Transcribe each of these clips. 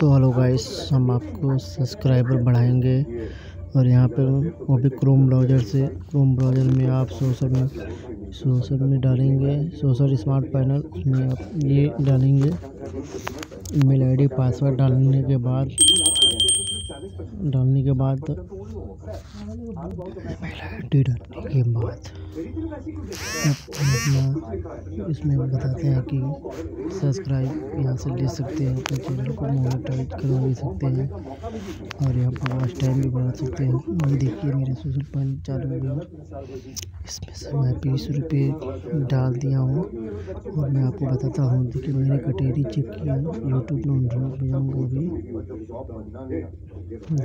तो hello guys, हम आपको सब्सक्राइबर बढ़ाएंगे और यहाँ पर वो भी क्रोम ब्राउज़र से। क्रोम ब्राउज़र में आप सोशल में डालेंगे, सोशल स्मार्ट पैनल में आप ये डालेंगे ईमेल आईडी पासवर्ड। डालने के बाद अपना इसमें बताते हैं कि सब्सक्राइब यहाँ से ले सकते हैं, अपने चैनल को मोनेटाइज करवा भी सकते हैं और यहाँ पर वॉच टाइम भी बढ़ा सकते हैं। ये देखिए मेरा सोशल पैनल चालू हो गया, इसमें से मैं 20 रुपये डाल दिया हूँ और मैं आपको बताता हूँ। देखिए मैंने कटेरी चेक किया, यूट्यूब में ढूंढ भेजाऊँगा वो भी।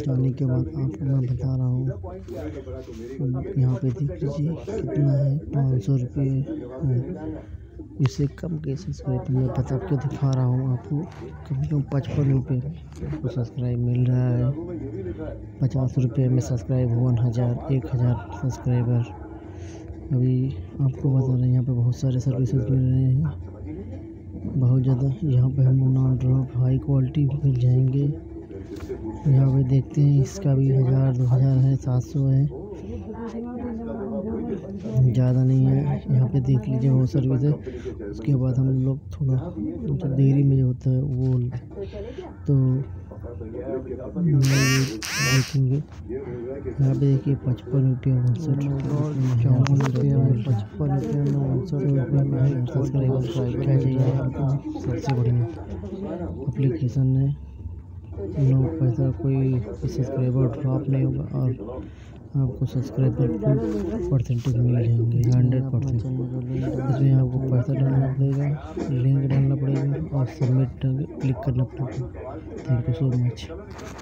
जाने के बाद आपको मैं बता रहा हूँ, यहाँ पे देख लीजिए कितना है, 500 रुपये। इससे कम के सब्सक्राइब मैं बता के दिखा रहा हूँ आपको। कम से कम 55 रुपये में सब्सक्राइब मिल रहा है, 50 रुपये में सब्सक्राइब, 1,000 सब्सक्राइबर। अभी आपको बता रहे हैं यहाँ पे बहुत सारे सर्विसेज मिल रहे हैं, बहुत ज़्यादा। यहाँ पे हम नॉन ड्रॉप हाई क्वालिटी मिल जाएंगे। यहाँ पे देखते हैं, इसका भी 1,000 2,000 है, 700 है, ज़्यादा नहीं है। यहाँ पे देख लीजिए वो सर्विस है। उसके बाद हम लोग थोड़ा जो देरी में होता है वो तो देखेंगे। यहाँ पे देखिए 55 रुपये 59 रुपये 55 रुपये में 59 रुपये में सबसे बढ़िया एप्लीकेशन है। 9 पैसा कोई सब्सक्राइबर ड्रॉप नहीं होगा और आपको सब्सक्राइबर परसेंटेज मिल जाएंगे 100%। इसमें आपको पैसा डालना पड़ेगा, लिंक डालना पड़ेगा और सबमिट क्लिक करना पड़ेगा। Thank you so much.